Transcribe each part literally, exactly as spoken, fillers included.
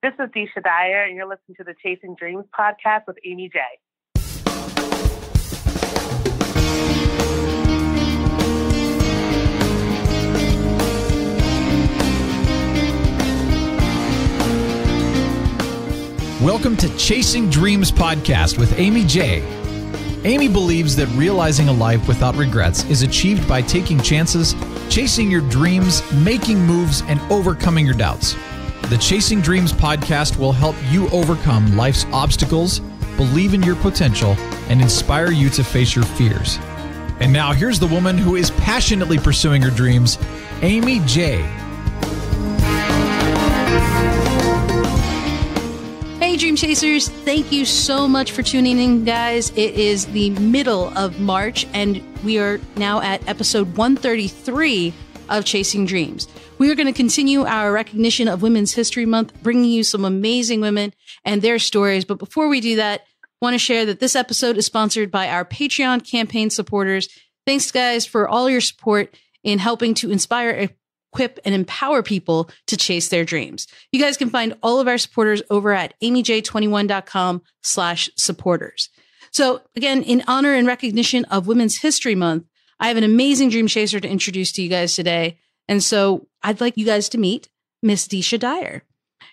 This is Deesha Dyer, and you're listening to the Chasing Dreams Podcast with Aimee J. Welcome to Chasing Dreams Podcast with Aimee J. Aimee believes that realizing a life without regrets is achieved by taking chances, chasing your dreams, making moves, and overcoming your doubts. The Chasing Dreams Podcast will help you overcome life's obstacles, believe in your potential, and inspire you to face your fears. And now here's the woman who is passionately pursuing her dreams, Aimee J. Hey, Dream Chasers. Thank you so much for tuning in, guys. It is the middle of March, and we are now at episode one thirty-three of Chasing Dreams. We are going to continue our recognition of Women's History Month, bringing you some amazing women and their stories. But before we do that, I want to share that this episode is sponsored by our Patreon campaign supporters. Thanks, guys, for all your support in helping to inspire, equip, and empower people to chase their dreams. You guys can find all of our supporters over at aimee j twenty-one dot com slash supporters. So again, in honor and recognition of Women's History Month, I have an amazing dream chaser to introduce to you guys today. And so I'd like you guys to meet Miss Deesha Dyer.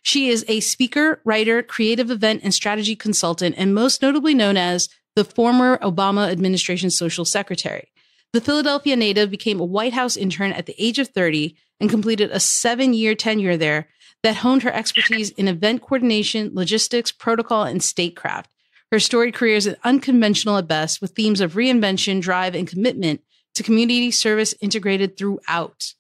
She is a speaker, writer, creative event and strategy consultant, and most notably known as the former Obama administration social secretary. The Philadelphia native became a White House intern at the age of thirty and completed a seven-year tenure there that honed her expertise in event coordination, logistics, protocol, and statecraft. Her storied career is unconventional at best, with themes of reinvention, drive, and commitment to community service integrated throughout.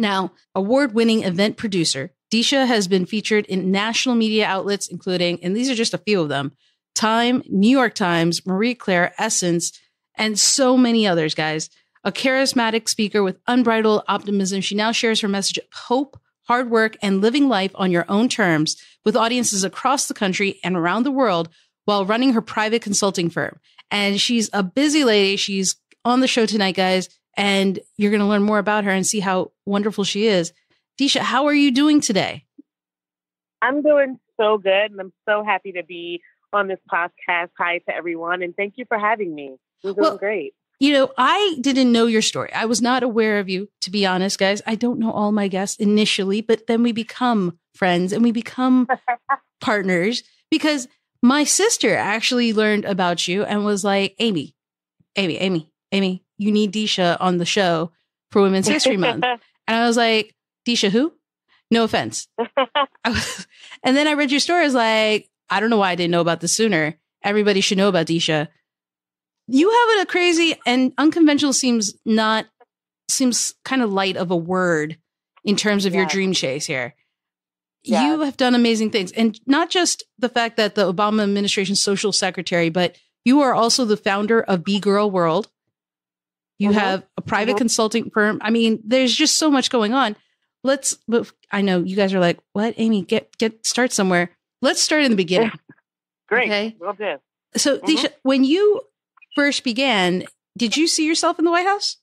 Now, award-winning event producer, Deesha has been featured in national media outlets, including, and these are just a few of them, TIME, New York Times, Marie Claire, Essence, and so many others, guys. A charismatic speaker with unbridled optimism, she now shares her message of hope, hard work, and living life on your own terms with audiences across the country and around the world while running her private consulting firm. And she's a busy lady. She's on the show tonight, guys, and you're going to learn more about her and see how wonderful she is. Deesha, how are you doing today? I'm doing so good, and I'm so happy to be on this podcast. Hi to everyone, and thank you for having me. You're doing well, great. You know, I didn't know your story. I was not aware of you, to be honest, guys. I don't know all my guests initially, but then we become friends and we become partners because my sister actually learned about you and was like, Aimee, Aimee, Aimee, Aimee, you need Deesha on the show for Women's History Month. And I was like, Deesha who? No offense. Was, and then I read your story. I was like, I don't know why I didn't know about this sooner. Everybody should know about Deesha. You have a crazy and unconventional seems not seems kind of light of a word in terms of yes. your dream chase here. Yes. You have done amazing things, and not just the fact that the Obama administration social secretary, but you are also the founder of Be Girl World. You mm-hmm. have a private mm-hmm. consulting firm. I mean, there's just so much going on. Let's. But I know you guys are like, what, Aimee? Get get start somewhere. Let's start in the beginning. Great. Okay. Well done. So, mm-hmm. Deesha, when you first began, did you see yourself in the White House?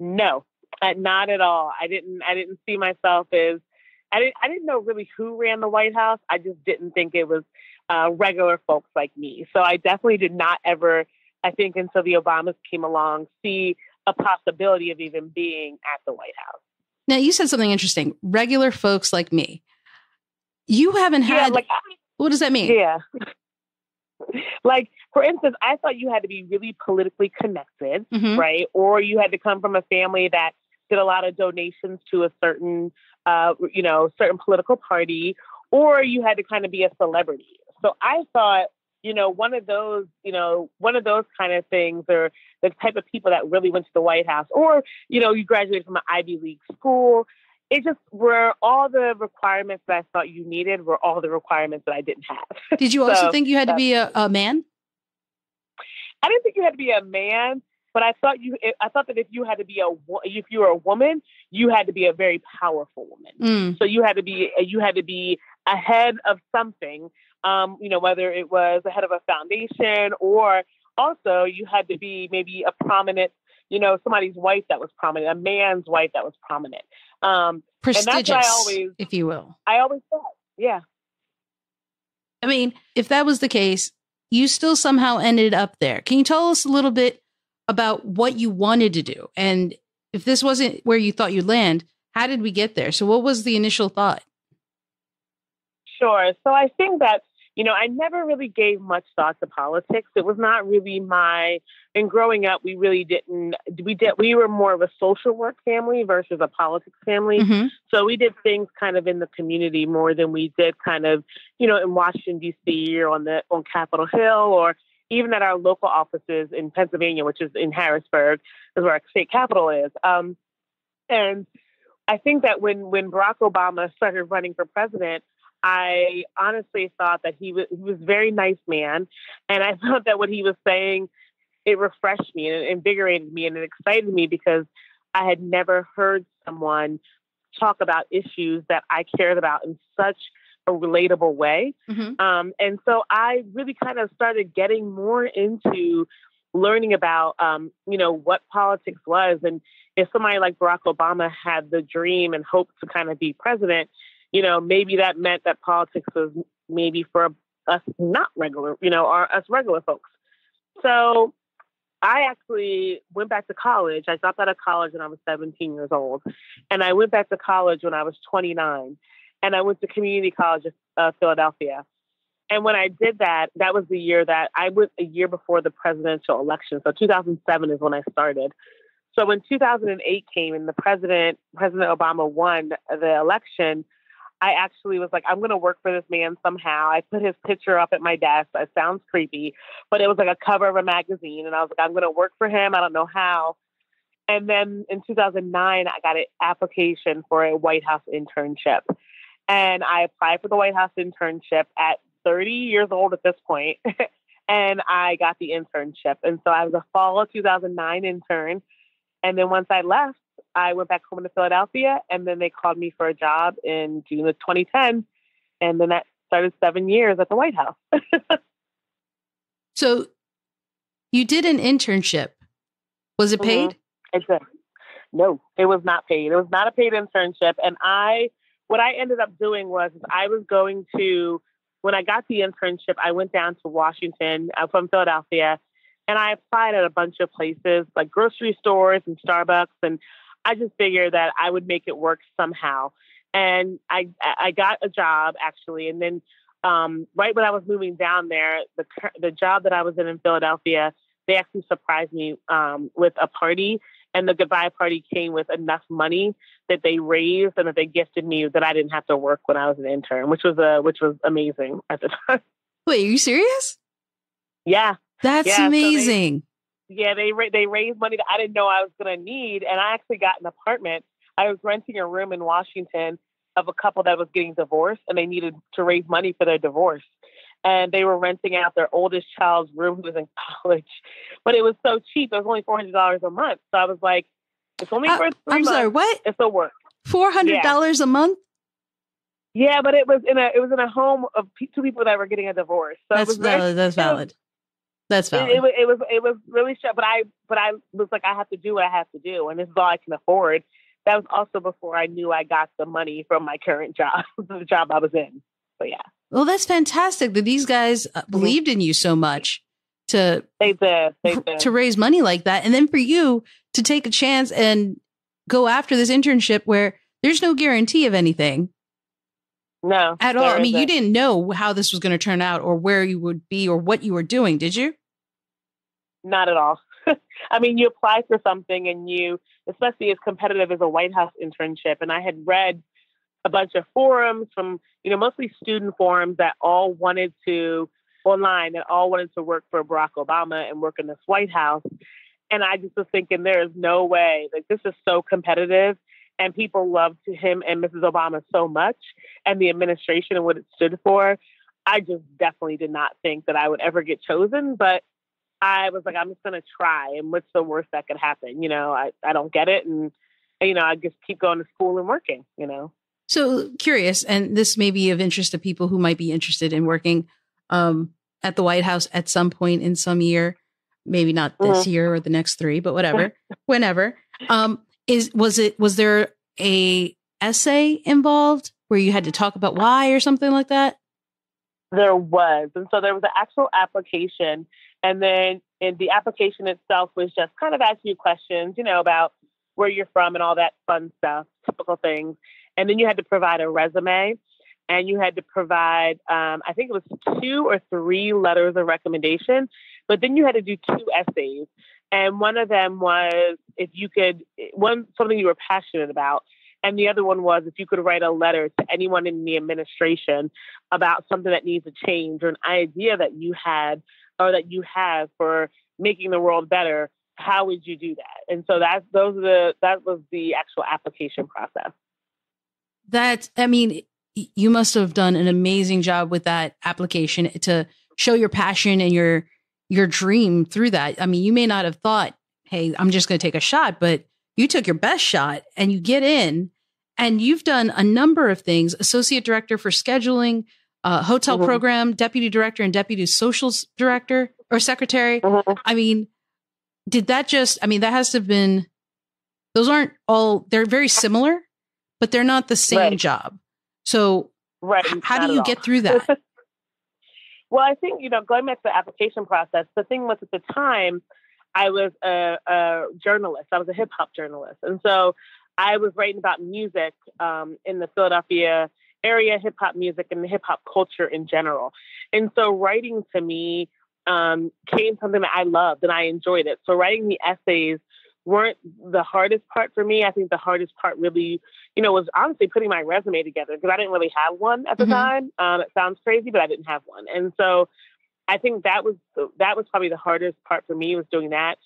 No, not at all. I didn't. I didn't see myself as. I didn't. I didn't know really who ran the White House. I just didn't think it was uh, regular folks like me. So I definitely did not ever. I think until the Obamas came along, see a possibility of even being at the White House. Now you said something interesting. Regular folks like me. You haven't had. Yeah, like, what does that mean? Yeah. Like, for instance, I thought you had to be really politically connected, mm-hmm. right? Or you had to come from a family that did a lot of donations to a certain, uh, you know, certain political party, or you had to kind of be a celebrity. So I thought, you know, one of those, you know, one of those kind of things, or the type of people that really went to the White House, or, you know, you graduated from an Ivy League school. It just were all the requirements that I thought you needed were all the requirements that I didn't have. Did you also so, think you had to be a, a man? I didn't think you had to be a man, but I thought you. I thought that if you had to be a, if you were a woman, you had to be a very powerful woman. Mm. So you had to be, you had to be a head of something. Um, you know, whether it was the head of a foundation, or also you had to be maybe a prominent, you know, somebody's wife that was prominent, a man's wife that was prominent. Um, prestigious, and that's what I always, if you will. I always thought, Yeah. I mean, if that was the case, you still somehow ended up there. Can you tell us a little bit about what you wanted to do? And if this wasn't where you thought you'd land, how did we get there? So what was the initial thought? Sure. So I think that, you know, I never really gave much thought to politics. It was not really my, and growing up, we really didn't, we did, we were more of a social work family versus a politics family. Mm-hmm. So we did things kind of in the community more than we did kind of, you know, in Washington, D C or on the, on Capitol Hill, or even at our local offices in Pennsylvania, which is in Harrisburg, is where our state capital is. Um, and I think that when, when Barack Obama started running for president, I honestly thought that he was, he was a very nice man. And I thought that what he was saying, it refreshed me and it invigorated me and it excited me, because I had never heard someone talk about issues that I cared about in such a relatable way. Mm-hmm. Um, and so I really kind of started getting more into learning about, um, you know, what politics was. And if somebody like Barack Obama had the dream and hoped to kind of be president, you know, maybe that meant that politics was maybe for us not regular, you know, or us regular folks. So I actually went back to college. I dropped out of college when I was seventeen years old. And I went back to college when I was twenty-nine. And I went to community college of uh, Philadelphia. And when I did that, that was the year that I went a year before the presidential election. So two thousand seven is when I started. So when two thousand eight came and the president, President Obama won the election, I actually was like, I'm going to work for this man somehow. I put his picture up at my desk. It sounds creepy, but it was like a cover of a magazine. And I was like, I'm going to work for him. I don't know how. And then in two thousand nine, I got an application for a White House internship. And I applied for the White House internship at thirty years old at this point. And I got the internship. And so I was a fall of two thousand nine intern. And then once I left, I went back home to Philadelphia, and then they called me for a job in June of twenty ten. And then that started seven years at the White House. So you did an internship. Was it paid? Mm-hmm. It's a, no, it was not paid. It was not a paid internship. And I, what I ended up doing was I was going to, when I got the internship, I went down to Washington uh, from Philadelphia, and I applied at a bunch of places like grocery stores and Starbucks, and I just figured that I would make it work somehow. And I I got a job, actually. And then um, right when I was moving down there, the the job that I was in in Philadelphia, they actually surprised me um, with a party. And the goodbye party came with enough money that they raised and that they gifted me that I didn't have to work when I was an intern, which was a, which was amazing at the time. Wait, are you serious? Yeah. That's yeah, amazing. So they, Yeah, they they raised money that I didn't know I was going to need. And I actually got an apartment. I was renting a room in Washington of a couple that was getting divorced, and they needed to raise money for their divorce. And they were renting out their oldest child's room, who was in college. But it was so cheap. It was only four hundred dollars a month. So I was like, it's only for uh, three I'm months. Sorry, what? It's a work. four hundred dollars yeah. a month? Yeah, but it was in a it was in a home of two people that were getting a divorce. So that's it was valid. Very, that's valid. That's valid. It, it, it was it was really short, but I but I was like, I have to do what I have to do, and this is all I can afford. That was also before I knew I got the money from my current job, the job I was in. So yeah. Well, that's fantastic that these guys believed in you so much to they did, they did. to raise money like that, and then for you to take a chance and go after this internship where there's no guarantee of anything. No, at all. I mean, you didn't know how this was going to turn out or where you would be or what you were doing, did you? Not at all. I mean, you apply for something and you, especially as competitive as a White House internship. And I had read a bunch of forums from, you know, mostly student forums that all wanted to online that all wanted to work for Barack Obama and work in this White House. And I just was thinking, there is no way, like, this is so competitive. And people loved him and Missus Obama so much, and the administration and what it stood for. I just definitely did not think that I would ever get chosen, but I was like, I'm just going to try. And what's the worst that could happen? You know, I, I don't get it. And, you know, I just keep going to school and working, you know? So curious, and this may be of interest to people who might be interested in working um, at the White House at some point in some year, maybe not this mm-hmm. year or the next three, but whatever, whenever. Um, Is was it was there a essay involved where you had to talk about why or something like that? There was. And so there was an actual application. And then and the application itself was just kind of asking you questions, you know, about where you're from and all that fun stuff, typical things. And then you had to provide a resume and you had to provide, um, I think it was two or three letters of recommendation, but then you had to do two essays. And one of them was if you could, one, something you were passionate about. And the other one was if you could write a letter to anyone in the administration about something that needs a change or an idea that you had or that you have for making the world better, how would you do that? And so that's, those are the, that was the actual application process. That, I mean, you must have done an amazing job with that application to show your passion and your, your dream through that. I mean, you may not have thought, hey, I'm just going to take a shot, but you took your best shot and you get in, and you've done a number of things. Associate director for scheduling, uh, hotel mm-hmm. program, deputy director and deputy social director or secretary. Mm-hmm. I mean, did that just, I mean, that has to have been, those aren't all, they're very similar, but they're not the same right. job. So right. h- how not do you get through that? Well, I think, you know, going back to the application process, the thing was at the time, I was a, a journalist. I was a hip hop journalist. And so I was writing about music um, in the Philadelphia area, hip hop music and the hip hop culture in general. And so writing to me um, came something that I loved and I enjoyed it. So writing the essays weren't the hardest part for me. I think the hardest part really, you know, was honestly putting my resume together because I didn't really have one at the mm-hmm. time. Um, it sounds crazy, but I didn't have one. And so I think that was that was probably the hardest part for me was doing that.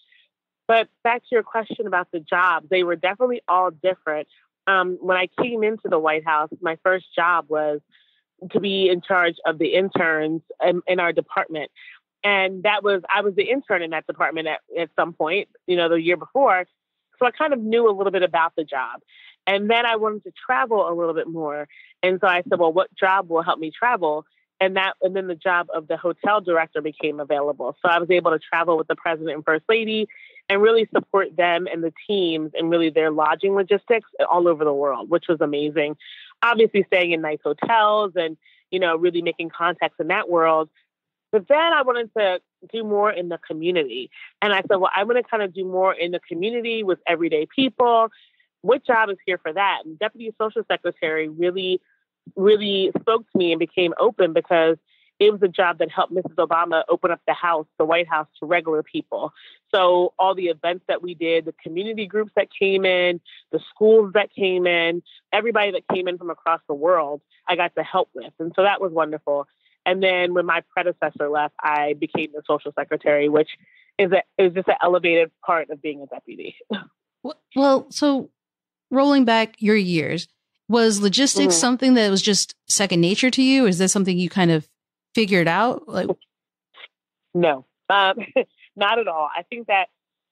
But back to your question about the jobs, they were definitely all different. Um, when I came into the White House, my first job was to be in charge of the interns in, in our department. And that was, I was the intern in that department at, at some point, you know, the year before. So I kind of knew a little bit about the job. And then I wanted to travel a little bit more. And so I said, well, what job will help me travel? And that, and then the job of the hotel director became available. So I was able to travel with the president and first lady and really support them and the teams and really their lodging logistics all over the world, which was amazing. Obviously staying in nice hotels and, you know, really making contacts in that world. But then I wanted to do more in the community. And I said, well, I'm going to kind of do more in the community with everyday people. What job is here for that? And Deputy Social Secretary really really spoke to me and became open because it was a job that helped Missus Obama open up the house, the White House, to regular people. So all the events that we did, the community groups that came in, the schools that came in, everybody that came in from across the world, I got to help with. And so that was wonderful. And then when my predecessor left, I became the social secretary, which is a, is just an elevated part of being a deputy. Well, so rolling back your years, was logistics mm-hmm. something that was just second nature to you? Is that something you kind of figured out? Like, no, um, not at all. I think that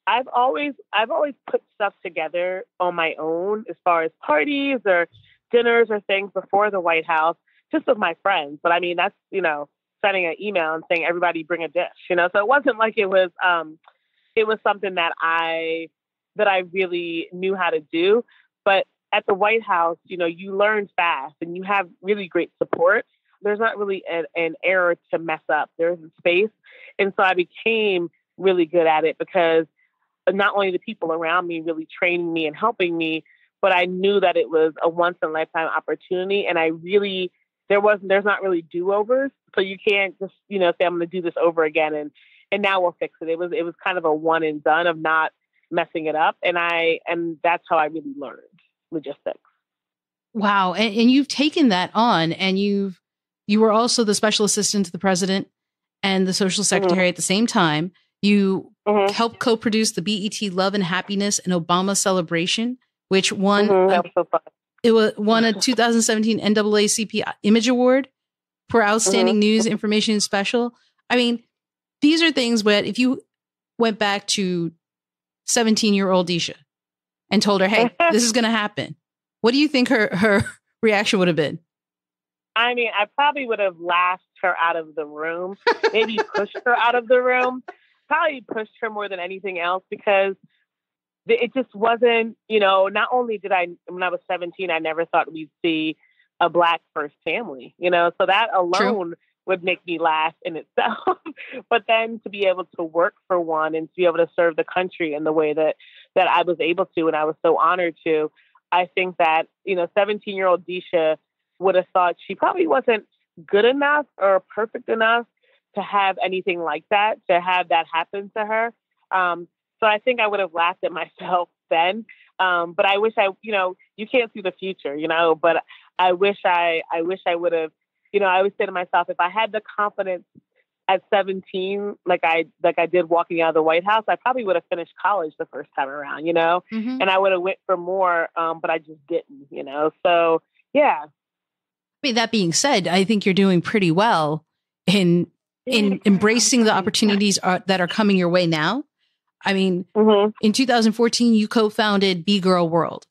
I've always, I've always put stuff together on my own as far as parties or dinners or things before the White House, just with my friends. But I mean, that's, you know, sending an email and saying, everybody bring a dish, you know? So it wasn't like it was, um, it was something that I, that I really knew how to do, but at the White House, you know, you learn fast and you have really great support. There's not really an, an error to mess up. There's a space. And so I became really good at it because not only the people around me really training me and helping me, but I knew that it was a once in a lifetime opportunity. And I really, there wasn't, there's not really do-overs. So you can't just, you know, say, I'm going to do this over again. And, and now we'll fix it. It was, it was kind of a one and done of not messing it up. And I, and that's how I really learned logistics. Wow. And, and you've taken that on, and you've, you were also the special assistant to the president and the social secretary mm-hmm. at the same time. You mm-hmm. helped co-produce the B E T Love and Happiness and Obama Celebration, which won, mm-hmm. a, so it was won a twenty seventeen N double A C P Image Award for outstanding mm-hmm. news, information, and special. I mean, these are things where if you went back to seventeen year old Deesha and told her, hey, this is going to happen, what do you think her, her reaction would have been? I mean, I probably would have laughed her out of the room, maybe pushed her out of the room, probably pushed her more than anything else, because it just wasn't, you know, not only did I, when I was seventeen, I never thought we'd see a Black first family, you know, so that alone True. Would make me laugh in itself. But then to be able to work for one and to be able to serve the country in the way that, that I was able to, and I was so honored to, I think that, you know, seventeen year old Deesha would have thought she probably wasn't good enough or perfect enough to have anything like that, to have that happen to her. Um, so I think I would have laughed at myself then. Um, but I wish I, you know, you can't see the future, you know, but I wish I, I wish I would have, you know, I always say to myself, if I had the confidence at seventeen, like I, like I did walking out of the White House, I probably would have finished college the first time around, you know, mm-hmm. and I would have went for more, um, but I just didn't, you know? So, yeah. I mean, that being said, I think you're doing pretty well in, in embracing the opportunities are, that are coming your way now. I mean, mm-hmm. in two thousand fourteen, you co-founded Be Girl World.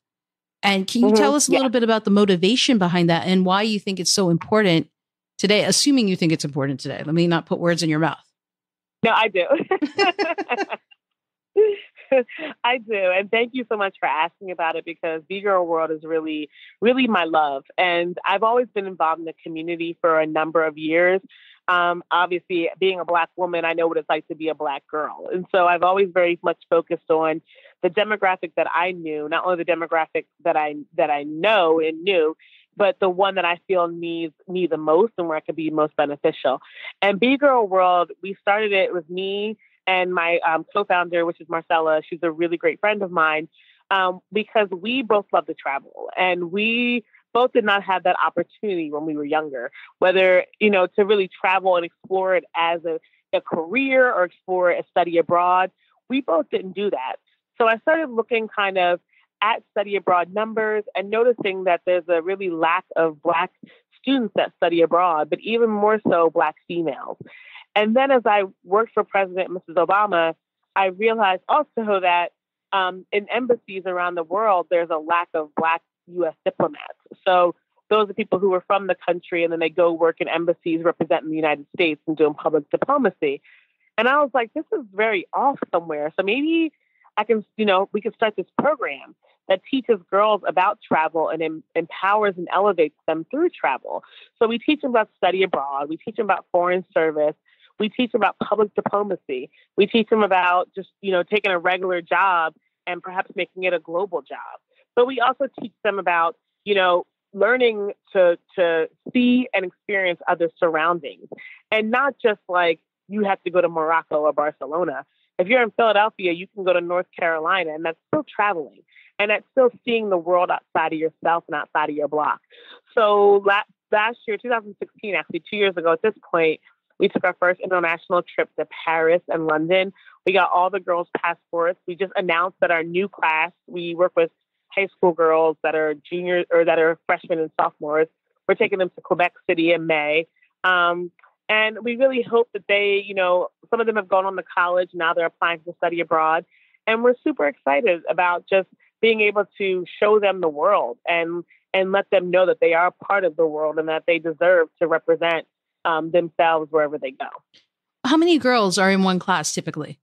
And can you mm-hmm. tell us a yeah. little bit about the motivation behind that and why you think it's so important today, assuming you think it's important today? Let me not put words in your mouth. No, I do. I do. And thank you so much for asking about it, because Be Girl World is really, really my love. And I've always been involved in the community for a number of years. Um, obviously, being a Black woman, I know what it's like to be a Black girl. And so I've always very much focused on the demographic that I knew, not only the demographic that I that I know and knew, but the one that I feel needs me the most and where I could be most beneficial. And Be Girl World, we started it with me and my um, co-founder, which is Marcella. She's a really great friend of mine, um, because we both love to travel, and we both did not have that opportunity when we were younger, whether, you know, to really travel and explore it as a, a career or explore a study abroad. We both didn't do that. So I started looking kind of at study abroad numbers and noticing that there's a really lack of Black students that study abroad, but even more so Black females. And then as I worked for President Missus Obama, I realized also that um, in embassies around the world, there's a lack of Black U S diplomats. So those are people who are from the country, and then they go work in embassies representing the United States and doing public diplomacy. And I was like, this is very off somewhere. So maybe I can, you know, we could start this program that teaches girls about travel and em- empowers and elevates them through travel. So we teach them about study abroad. We teach them about foreign service. We teach them about public diplomacy. We teach them about just, you know, taking a regular job and perhaps making it a global job. But we also teach them about, you know, learning to to see and experience other surroundings, and not just like you have to go to Morocco or Barcelona. If you're in Philadelphia, you can go to North Carolina, and that's still traveling, and that's still seeing the world outside of yourself and outside of your block. So last, last year, two thousand sixteen, actually two years ago at this point, we took our first international trip to Paris and London. We got all the girls' passports. We just announced that our new class, we work with high school girls that are juniors or that are freshmen and sophomores. We're taking them to Quebec City in May. Um, and we really hope that they, you know, some of them have gone on to college. Now they're applying to study abroad. And we're super excited about just being able to show them the world and, and let them know that they are part of the world and that they deserve to represent um, themselves wherever they go. How many girls are in one class typically?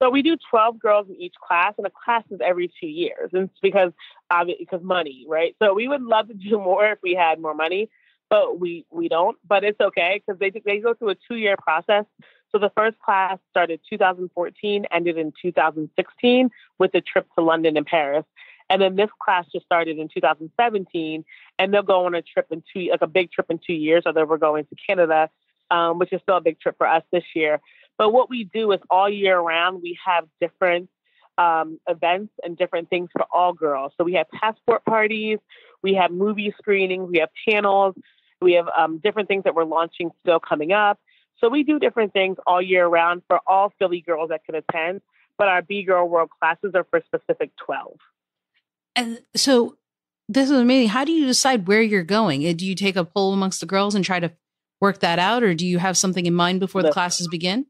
So we do twelve girls in each class, and the class is every two years. And it's because, obviously, because money, right? So we would love to do more if we had more money, but we, we don't. But it's okay, because they they go through a two-year process. So the first class started two thousand fourteen, ended in two thousand sixteen with a trip to London and Paris. And then this class just started in two thousand seventeen, and they'll go on a trip in two, like a big trip in two years, although we're going to Canada, um, which is still a big trip for us this year. But what we do is all year round, we have different um, events and different things for all girls. So we have passport parties, we have movie screenings, we have panels, we have um, different things that we're launching still coming up. So we do different things all year round for all Philly girls that can attend. But our Be Girl World classes are for specific twelve. And so this is amazing. How do you decide where you're going? Do you take a poll amongst the girls and try to work that out? Or do you have something in mind before the classes begin?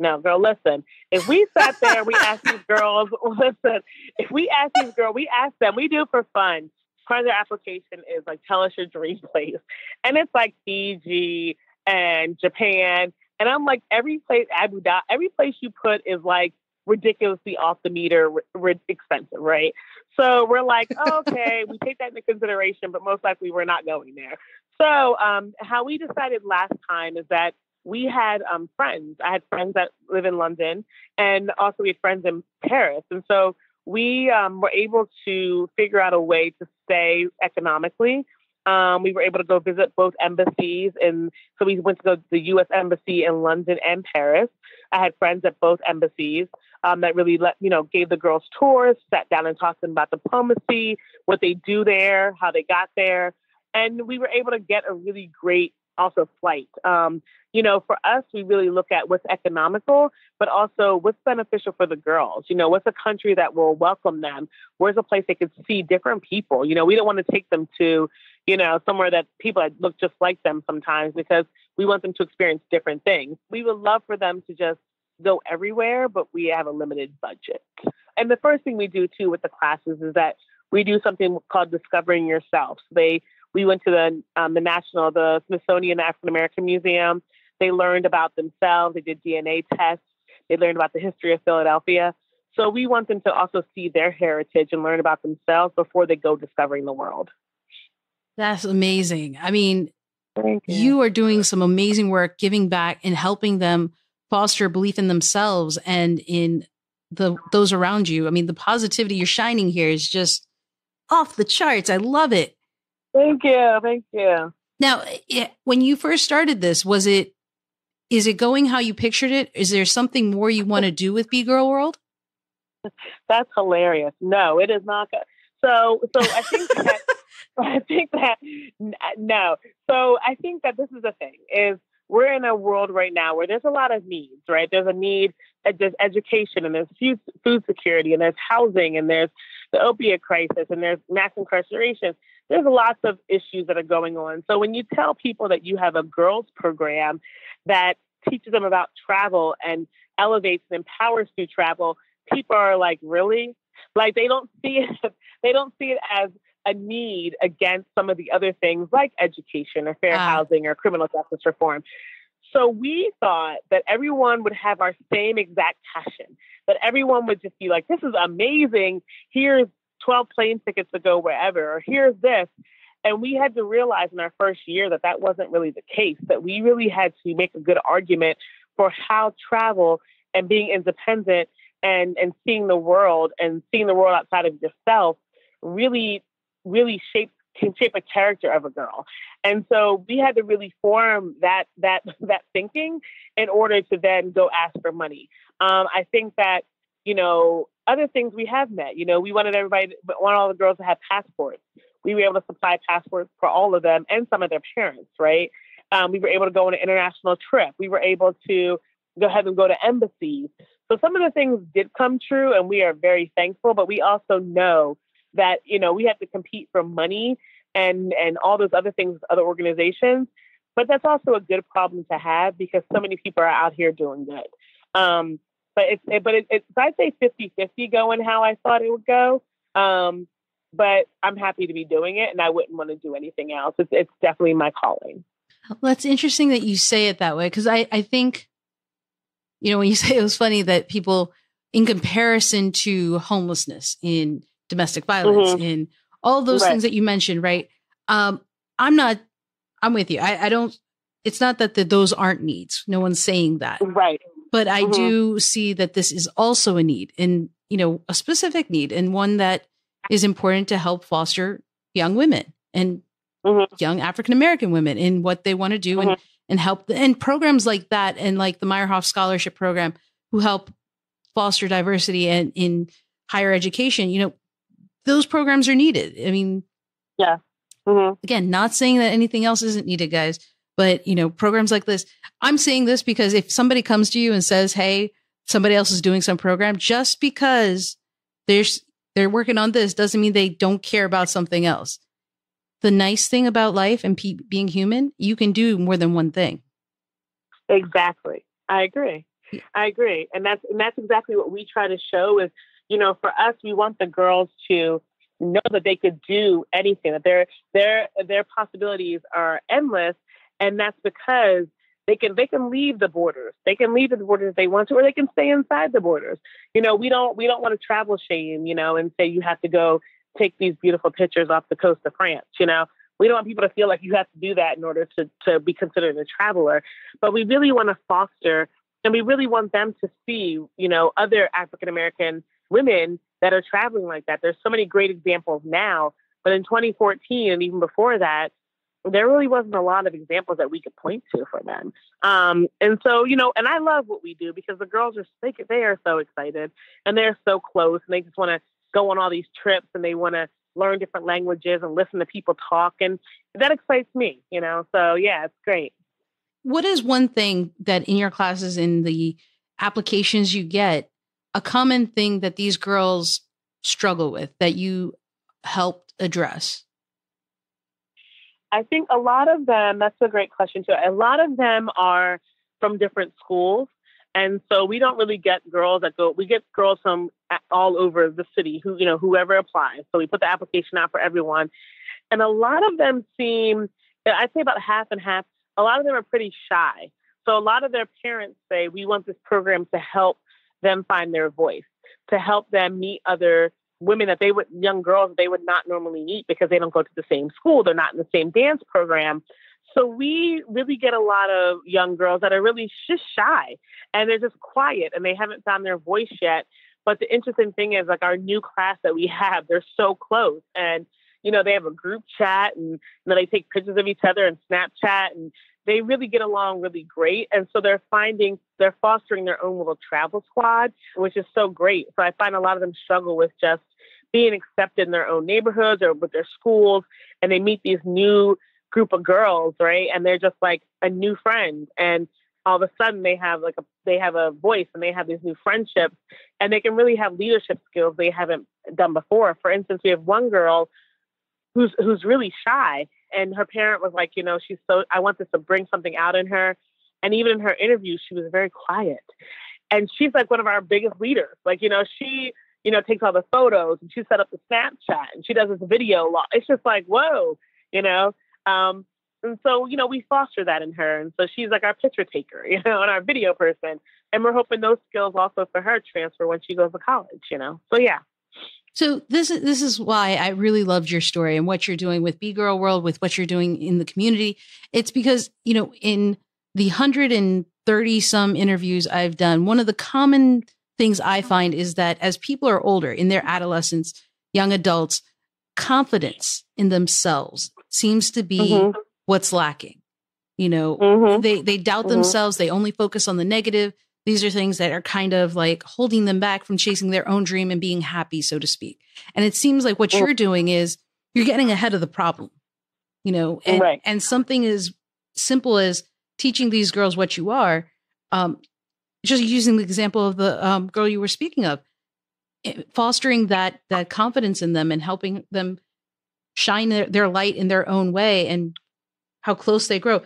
No, girl, listen, if we sat there, we asked these girls, listen, if we asked these girls, we asked them, we do it for fun. Part of their application is like, tell us your dream place. And it's like Fiji and Japan. And I'm like, every place, Abu Dhabi, every place you put is like ridiculously off the meter, r- expensive, right? So we're like, oh, okay, we take that into consideration, but most likely we're not going there. So um, how we decided last time is that we had um, friends. I had friends that live in London, and also we had friends in Paris. And so we um, were able to figure out a way to stay economically. Um, we were able to go visit both embassies. And so we went to go to the U S Embassy in London and Paris. I had friends at both embassies um, that really, let you know, gave the girls tours, sat down and talked to them about diplomacy, what they do there, how they got there. And we were able to get a really great also flight. Um, you know, for us, we really look at what's economical, but also what's beneficial for the girls. You know, what's a country that will welcome them? Where's a place they could see different people? You know, we don't want to take them to, you know, somewhere that people that look just like them sometimes, because we want them to experience different things. We would love for them to just go everywhere, but we have a limited budget. And the first thing we do too with the classes is that we do something called Discovering Yourself. So they We went to the um, the National, the Smithsonian African American Museum. They learned about themselves. They did D N A tests. They learned about the history of Philadelphia. So we want them to also see their heritage and learn about themselves before they go discovering the world. That's amazing. I mean, Thank you. you are doing some amazing work, giving back and helping them foster belief in themselves and in the those around you. I mean, the positivity you're shining here is just off the charts. I love it. Thank you. Thank you. Now, it, when you first started this, was it, is it going how you pictured it? Is there something more you want to do with Be Girl World? That's hilarious. No, it is not. So, so I think that, I think that, no. So I think that this is the thing is we're in a world right now where there's a lot of needs, right? There's a need, there's education, and there's food, food security, and there's housing, and there's the opiate crisis, and there's mass incarceration. There's lots of issues that are going on. So when you tell people that you have a girls program that teaches them about travel and elevates and empowers through travel, people are like, really? Like they don't see it. They don't see it as a need against some of the other things like education or fair wow. housing or criminal justice reform. So we thought that everyone would have our same exact passion, that everyone would just be like, this is amazing. Here's twelve plane tickets to go wherever, or here's this. And we had to realize in our first year that that wasn't really the case, that we really had to make a good argument for how travel and being independent and, and seeing the world and seeing the world outside of yourself really, really shapes can shape a character of a girl. And so we had to really form that, that, that thinking in order to then go ask for money. Um, I think that, you know, other things we have met, you know, we wanted everybody, want all the girls to have passports. We were able to supply passports for all of them and some of their parents, right? Um, we were able to go on an international trip. We were able to go ahead and go to embassies. So some of the things did come true and we are very thankful, but we also know that, you know, we have to compete for money and, and all those other things, other organizations, but that's also a good problem to have because so many people are out here doing good. Um, But it's, it, but it, it's, I'd say fifty-fifty going how I thought it would go. Um, but I'm happy to be doing it and I wouldn't want to do anything else. It's, it's definitely my calling. Well, that's interesting that you say it that way. Because I, I think, you know, when you say it was funny that people in comparison to homelessness, in domestic violence, mm-hmm. in all those right. things that you mentioned, right? Um, I'm not, I'm with you. I, I don't, it's not that the, those aren't needs. No one's saying that. Right. But I mm-hmm. do see that this is also a need and, you know, a specific need and one that is important to help foster young women and mm-hmm. young African-American women in what they want to do mm-hmm. and, and help. The, and programs like that and like the Meyerhoff Scholarship Program who help foster diversity and in higher education, you know, those programs are needed. I mean, yeah. Mm-hmm. Again, not saying that anything else isn't needed, guys. But, you know, programs like this, I'm saying this because if somebody comes to you and says, hey, somebody else is doing some program, just because there's they're working on this doesn't mean they don't care about something else. The nice thing about life and pe- being human, you can do more than one thing. Exactly. I agree. Yeah. I agree. And that's and that's exactly what we try to show is, you know, for us, we want the girls to know that they could do anything, that their their their possibilities are endless. And that's because They can they can leave the borders. They can leave the borders if they want to, or they can stay inside the borders. You know, we don't we don't want to travel shame, you know, and say you have to go take these beautiful pictures off the coast of France. You know, we don't want people to feel like you have to do that in order to, to be considered a traveler. But we really want to foster, and we really want them to see, you know, other African American women that are traveling like that. There's so many great examples now, but in twenty fourteen and even before that, there really wasn't a lot of examples that we could point to for them. Um, and so, you know, and I love what we do because the girls are, they, they are so excited and they're so close and they just want to go on all these trips and they want to learn different languages and listen to people talk. And that excites me, you know? So yeah, it's great. What is one thing that in your classes, in the applications you get, a common thing that these girls struggle with that you helped address? I think a lot of them, that's a great question too. A lot of them are from different schools. And so we don't really get girls that go, we get girls from all over the city who, you know, whoever applies. So we put the application out for everyone. And a lot of them seem, I'd say about half and half, a lot of them are pretty shy. So a lot of their parents say, we want this program to help them find their voice, to help them meet other women that they would, young girls, they would not normally meet because they don't go to the same school. They're not in the same dance program. So we really get a lot of young girls that are really just shy and they're just quiet and they haven't found their voice yet. But the interesting thing is, like, our new class that we have, they're so close, and, you know, they have a group chat and, and then they take pictures of each other and Snapchat, and they really get along really great. And so they're finding, they're fostering their own little travel squad, which is so great. So I find a lot of them struggle with just being accepted in their own neighborhoods or with their schools. And they meet these new group of girls, right? And they're just like a new friend. And all of a sudden they have like a, they have a voice and they have these new friendships and they can really have leadership skills they haven't done before. For instance, we have one girl who's, who's really shy. And her parent was like, you know, she's so, I want this to bring something out in her. And even in her interview, she was very quiet. And she's like one of our biggest leaders. Like, you know, she, you know, takes all the photos and she set up the Snapchat and she does this video. It's just like, whoa, you know? Um, and so, you know, we foster that in her. And so she's like our picture taker, you know, and our video person. And we're hoping those skills also for her transfer when she goes to college, you know? So, yeah. So this is this is why I really loved your story and what you're doing with Be Girl World, with what you're doing in the community. It's because, you know, in the one hundred thirty some interviews I've done, one of the common things I find is that as people are older, in their adolescence, young adults, confidence in themselves seems to be mm-hmm. what's lacking. You know, mm-hmm. they, they doubt mm-hmm. themselves. They only focus on the negative. These are things that are kind of like holding them back from chasing their own dream and being happy, so to speak. And it seems like what you're doing is you're getting ahead of the problem, you know, and, right. and something as simple as teaching these girls what you are. Um, just using the example of the um, girl you were speaking of, fostering that, that confidence in them and helping them shine their, their light in their own way and how close they grow.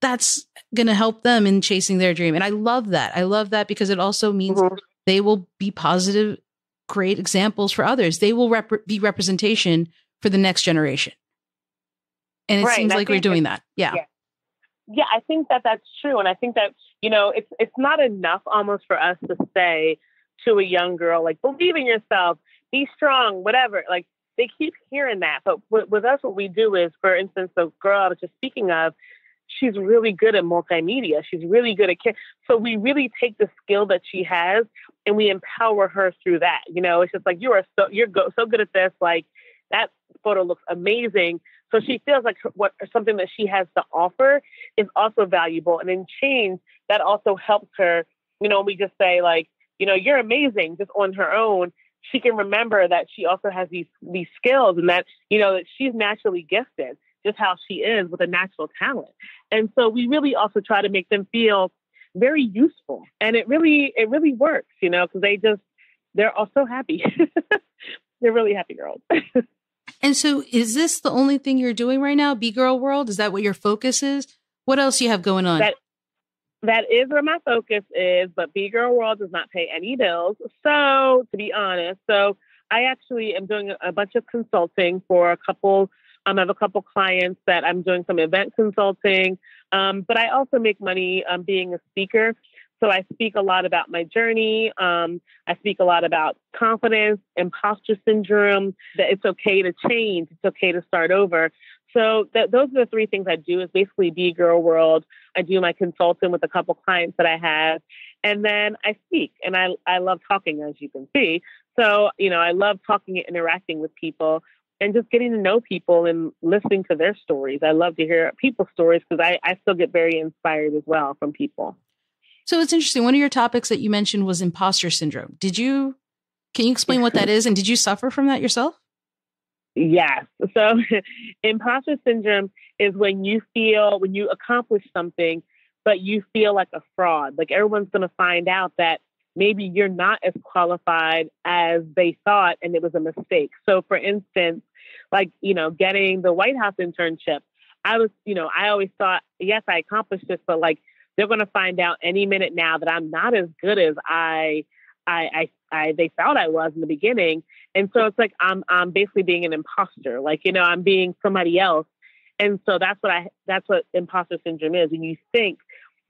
That's going to help them in chasing their dream. And I love that. I love that because it also means mm-hmm. they will be positive, great examples for others. They will rep- be representation for the next generation. And it right. seems and like we're doing that. Yeah. yeah. Yeah. I think that that's true. And I think that, you know, it's, it's not enough almost for us to say to a young girl, like, believe in yourself, be strong, whatever. Like, they keep hearing that. But w- with us, what we do is, for instance, the girl I was just speaking of, she's really good at multimedia. She's really good at kids. So we really take the skill that she has and we empower her through that. You know, it's just like, you are so, you're go, so good at this. Like, that photo looks amazing. So she feels like her, what something that she has to offer is also valuable. And in change, that also helps her. You know, we just say like, you know, you're amazing just on her own. She can remember that she also has these, these skills and that, you know, that she's naturally gifted. Just how she is with a natural talent. And so we really also try to make them feel very useful. And it really, it really works, you know, because they just, they're all so happy. They're really happy girls. And so is this the only thing you're doing right now? Be Girl World? Is that what your focus is? What else you have going on? That, that is where my focus is, but Be Girl World does not pay any bills. So to be honest, so I actually am doing a bunch of consulting for a couple Um, I have a couple clients that I'm doing some event consulting, um, but I also make money um, being a speaker. So I speak a lot about my journey. Um, I speak a lot about confidence, imposter syndrome, that it's okay to change. It's okay to start over. So th- those are the three things I do is basically Be Girl World. I do my consulting with a couple clients that I have. And then I speak, and I, I love talking, as you can see. So, you know, I love talking and interacting with people and just getting to know people and listening to their stories. I love to hear people's stories because I, I still get very inspired as well from people. So it's interesting. One of your topics that you mentioned was imposter syndrome. Did you, can you explain what that is? And did you suffer from that yourself? Yes. So imposter syndrome is when you feel, when you accomplish something, but you feel like a fraud, like everyone's going to find out that maybe you're not as qualified as they thought, and it was a mistake. So for instance, like, you know, getting the White House internship, I was, you know, I always thought, yes, I accomplished this, but like, they're going to find out any minute now that I'm not as good as I, I, I, I, they thought I was in the beginning. And so it's like, I'm, I'm basically being an imposter. Like, you know, I'm being somebody else. And so that's what I, that's what imposter syndrome is. And you think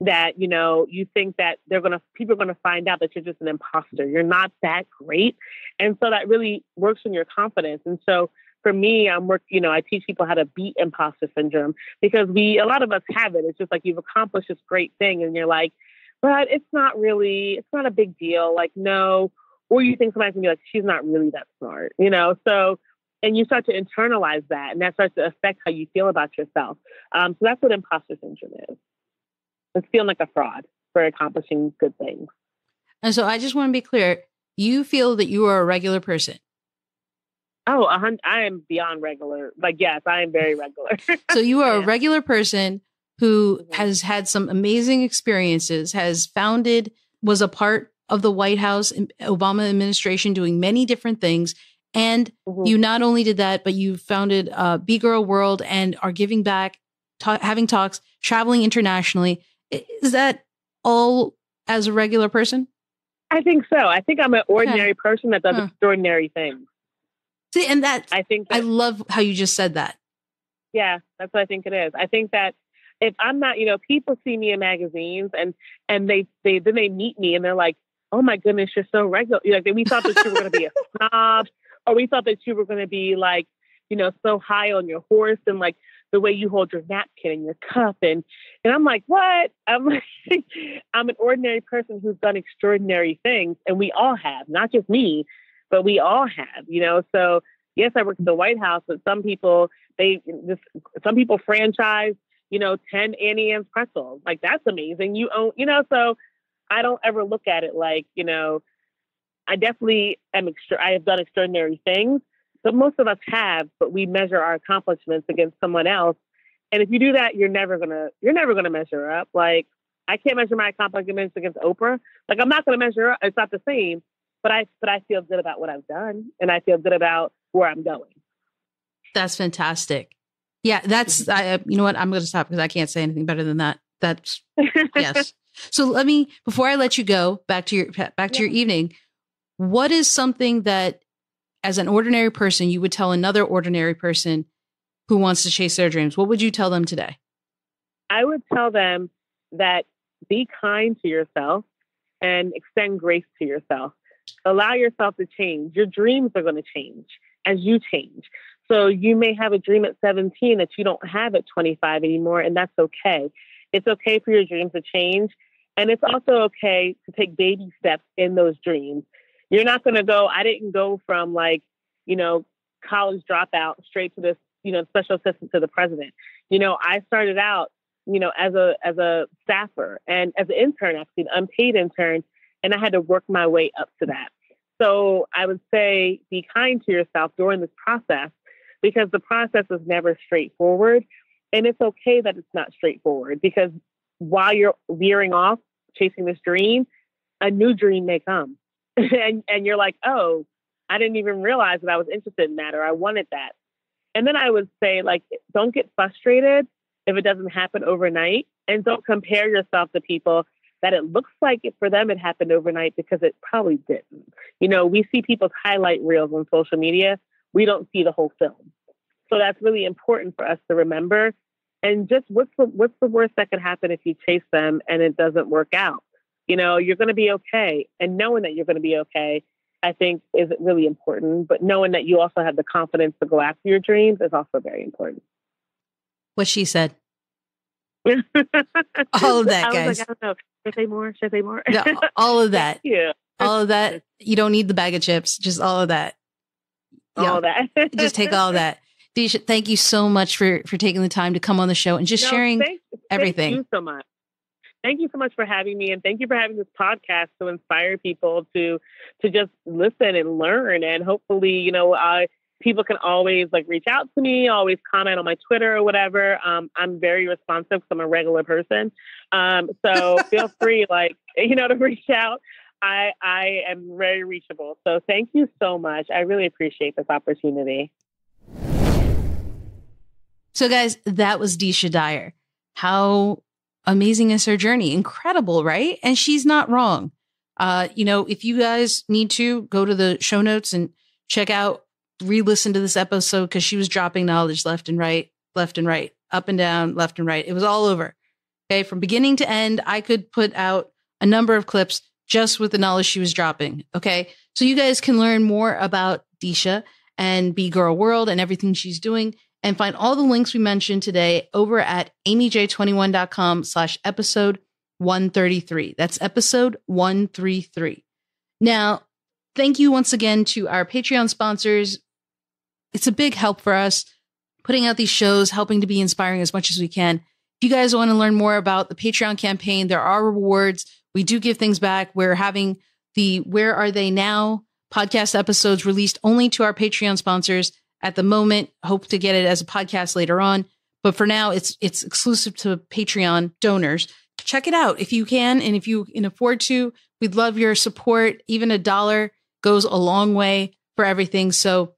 that, you know, you think that they're going to, people are going to find out that you're just an imposter. You're not that great. And so that really works on your confidence. And so for me, I'm work, you know, I teach people how to beat imposter syndrome because we, a lot of us have it. It's just like, you've accomplished this great thing and you're like, but it's not really, it's not a big deal. Like, no. Or you think somebody's gonna be like, she's not really that smart, you know? So, and you start to internalize that, and that starts to affect how you feel about yourself. Um, so that's what imposter syndrome is. It's feeling like a fraud for accomplishing good things. And so I just want to be clear. You feel that you are a regular person. Oh, I am beyond regular. Like, yes, I am very regular. So you are yeah. a regular person who has had some amazing experiences, has founded, was a part of the White House, Obama administration, doing many different things. And mm-hmm. you not only did that, but you founded uh, Be Girl World and are giving back, ta- having talks, traveling internationally. Is that all as a regular person? I think so. I think I'm an ordinary okay. person that does huh. extraordinary things. See, and that I think that, I love how you just said that. Yeah, that's what I think it is. I think that if I'm not, you know, people see me in magazines and and they they then they meet me and they're like, oh my goodness, you're so regular. Like, we thought that you were going to be a snob, or we thought that you were going to be like, you know, so high on your horse and like the way you hold your napkin and your cup and and I'm like, what? I'm like, I'm an ordinary person who's done extraordinary things, and we all have, not just me. But we all have, you know, so yes, I work at the White House, but some people, they just, some people franchise, you know, ten Annie Ann's pretzels. Like, that's amazing. You own, you know, so I don't ever look at it like, you know, I definitely am, extra, I have done extraordinary things, but most of us have, but we measure our accomplishments against someone else. And if you do that, you're never going to, you're never going to measure up. Like, I can't measure my accomplishments against Oprah. Like, I'm not going to measure up. It's not the same. But I, but I feel good about what I've done, and I feel good about where I'm going. That's fantastic. Yeah, that's, I, you know what, I'm going to stop because I can't say anything better than that. That's, yes. So let me, before I let you go back to your, back to yeah. your evening, what is something that as an ordinary person, you would tell another ordinary person who wants to chase their dreams? What would you tell them today? I would tell them that be kind to yourself and extend grace to yourself. Allow yourself to change. Your dreams are going to change as you change. So you may have a dream at seventeen that you don't have at twenty-five anymore, and that's okay. It's okay for your dreams to change. And it's also okay to take baby steps in those dreams. You're not going to go, I didn't go from like, you know, college dropout straight to this, you know, special assistant to the president. You know, I started out, you know, as a, as a staffer and as an intern, actually, an unpaid intern. And I had to work my way up to that. So I would say be kind to yourself during this process, because the process is never straightforward. And it's okay that it's not straightforward, because while you're veering off chasing this dream, a new dream may come. and, and you're like, oh, I didn't even realize that I was interested in that, or I wanted that. And then I would say, like, don't get frustrated if it doesn't happen overnight, and don't compare yourself to people that it looks like it, for them it happened overnight, because it probably didn't. You know, we see people's highlight reels on social media. We don't see the whole film. So that's really important for us to remember. And just what's the, what's the worst that could happen if you chase them and it doesn't work out? You know, you're going to be okay. And knowing that you're going to be okay, I think, is really important. But knowing that you also have the confidence to go after your dreams is also very important. What she said. All of that, guys. I was like, I don't know. Should I say more? Should I say more? No, all of that. Yeah. All of that. You don't need the bag of chips. Just all of that. Yeah. All that. Just take all that. Deesha, thank you so much for, for taking the time to come on the show and just no, sharing thank, everything. Thank you so much. Thank you so much for having me. And thank you for having this podcast to inspire people to, to just listen and learn. And hopefully, you know, I, people can always like reach out to me, always comment on my Twitter or whatever. Um, I'm very responsive because I'm a regular person. Um, so feel free, like, you know, to reach out. I, I am very reachable. So thank you so much. I really appreciate this opportunity. So guys, that was Deesha Dyer. How amazing is her journey? Incredible, right? And she's not wrong. Uh, you know, if you guys need to go to the show notes and check out, re-listen to this episode, because she was dropping knowledge left and right, left and right, up and down, left and right. It was all over. Okay. From beginning to end, I could put out a number of clips just with the knowledge she was dropping. Okay. So you guys can learn more about Deesha and Be Girl World and everything she's doing, and find all the links we mentioned today over at amyj21.com slash episode 133. That's episode one thirty-three. Now, thank you once again to our Patreon sponsors. It's a big help for us, putting out these shows, helping to be inspiring as much as we can. If you guys want to learn more about the Patreon campaign, there are rewards. We do give things back. We're having the Where Are They Now podcast episodes released only to our Patreon sponsors at the moment. Hope to get it as a podcast later on. But for now, it's it's exclusive to Patreon donors. Check it out if you can. And if you can afford to, we'd love your support. Even a dollar goes a long way for everything. So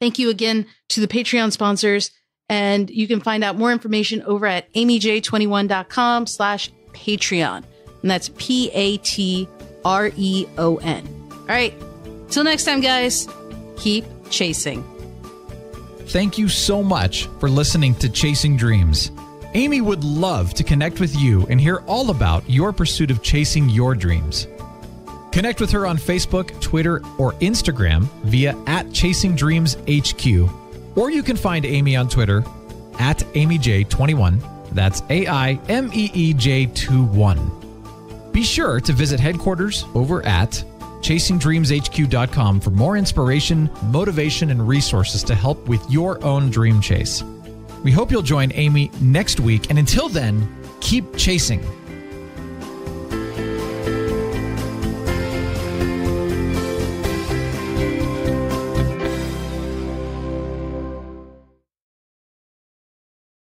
thank you again to the Patreon sponsors. And you can find out more information over at amyj21.com slash Patreon. And that's P A T R E O N. All right. Till next time, guys, keep chasing. Thank you so much for listening to Chasing Dreams. Aimee would love to connect with you and hear all about your pursuit of chasing your dreams. Connect with her on Facebook, Twitter, or Instagram via at Chasing Dreams H Q. Or you can find Aimee on Twitter at Aimee J twenty-one. That's A I M E E J two one. Be sure to visit headquarters over at chasing dreams h q dot com for more inspiration, motivation, and resources to help with your own dream chase. We hope you'll join Aimee next week, and until then, keep chasing.